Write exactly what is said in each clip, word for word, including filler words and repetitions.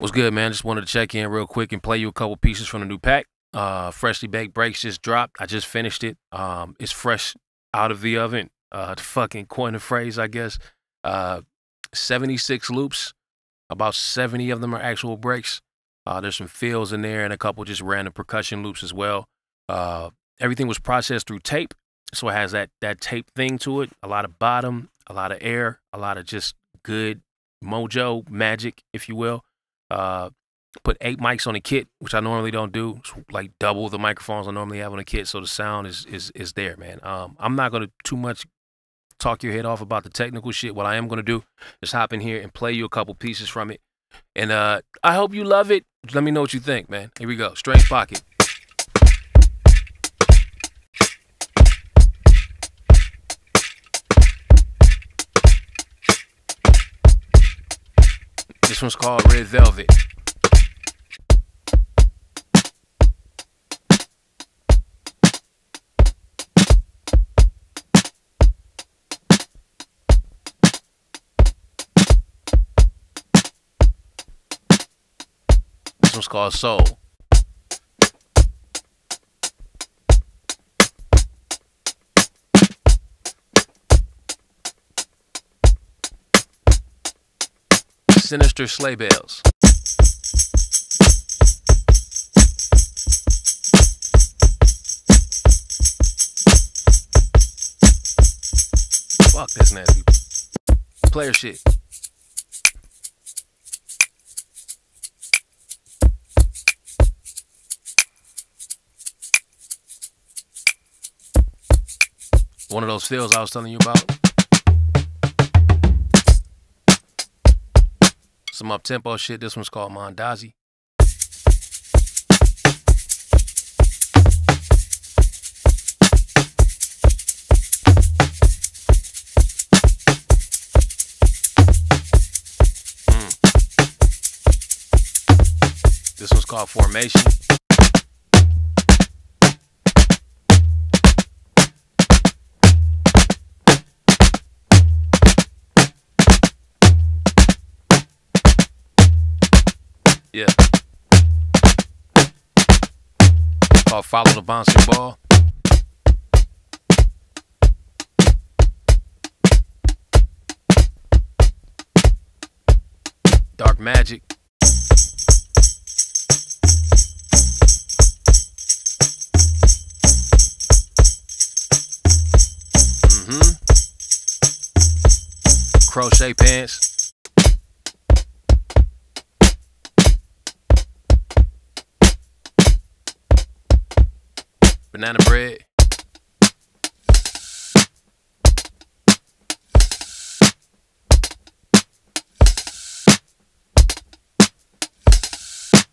What's good, man? Just wanted to check in real quick and play you a couple pieces from the new pack. Uh, Freshly Baked Breaks just dropped. I just finished it. Um, it's fresh out of the oven. Uh, to fucking coin the phrase, I guess. Uh, seventy-six loops. About seventy of them are actual breaks. Uh, there's some fills in there and a couple just random percussion loops as well. Uh, everything was processed through tape, so it has that that tape thing to it. A lot of bottom, a lot of air, a lot of just good mojo magic, if you will. Uh, put eight mics on a kit, which I normally don't do. It's like double the microphones I normally have on a kit, so the sound is is is there, man. Um, I'm not gonna too much talk your head off about the technical shit. What I am gonna do is hop in here and play you a couple pieces from it, and uh, I hope you love it. Let me know what you think, man. Here we go, Strange Pocket. This one's called Red Velvet. This one's called Soul. Sinister Sleigh Bells. Fuck, that's nasty. Player shit. One of those feels I was telling you about. Some up-tempo shit. This one's called Mondazi. Mm. This one's called Formation. Yeah. Called Follow the Bouncing Ball. Dark Magic. Mm-hmm. Crochet Pants. Banana Bread.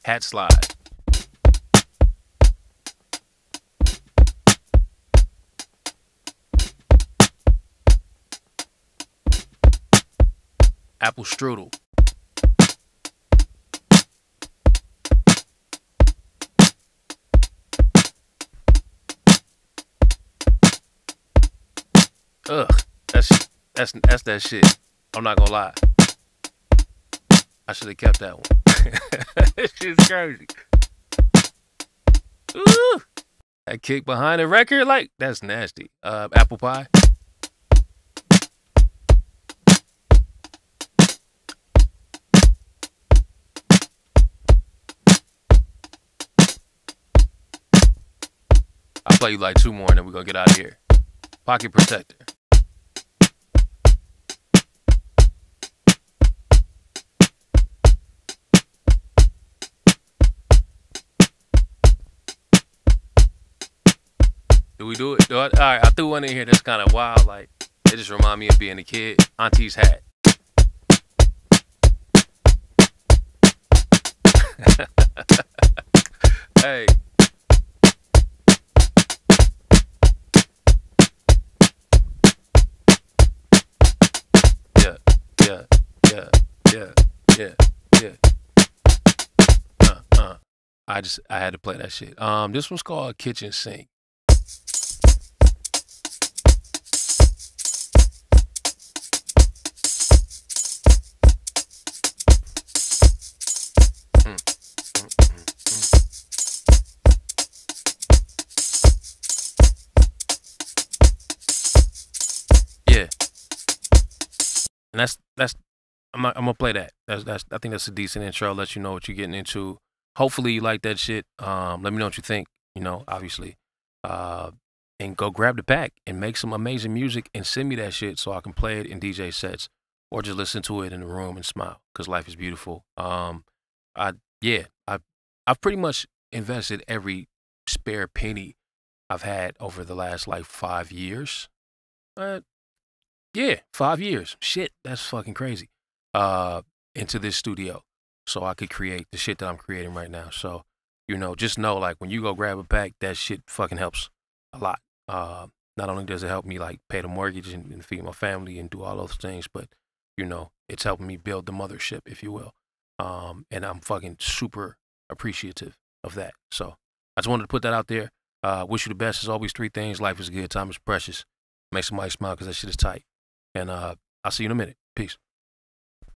Hat Slide. Apple Strudel. Ugh, that's, that's, that's that shit. I'm not gonna lie. I should have kept that one. This shit's crazy. Ooh, that kick behind the record, like, that's nasty. Uh, apple Pie. I'll play you like two more and then we're gonna get out of here. Pocket Protector. Do we do it? Do I, all right, I threw one in here that's kind of wild. Like, it just remind me of being a kid. Auntie's Hat. Hey. Yeah, yeah, yeah, yeah, yeah, yeah. Uh, uh. I just, I had to play that shit. Um, this one's called Kitchen Sink. And that's that's I'm not, I'm gonna play that. That's that's I think that's a decent intro. I'll let you know what you're getting into. Hopefully you like that shit. Um, let me know what you think. You know, obviously, uh, and go grab the pack and make some amazing music and send me that shit so I can play it in D J sets or just listen to it in the room and smile because life is beautiful. Um, I yeah, I I've pretty much invested every spare penny I've had over the last like five years. Uh, yeah, five years. Shit, that's fucking crazy. Uh, into this studio so I could create the shit that I'm creating right now. So, you know, just know, like, when you go grab a pack, that shit fucking helps a lot. Uh, not only does it help me, like, pay the mortgage and, and feed my family and do all those things, but, you know, it's helping me build the mothership, if you will. Um, and I'm fucking super appreciative of that. So I just wanted to put that out there. Uh, wish you the best. There's always three things. Life is good. Time is precious. Make somebody smile because that shit is tight. And uh, I'll see you in a minute. Peace.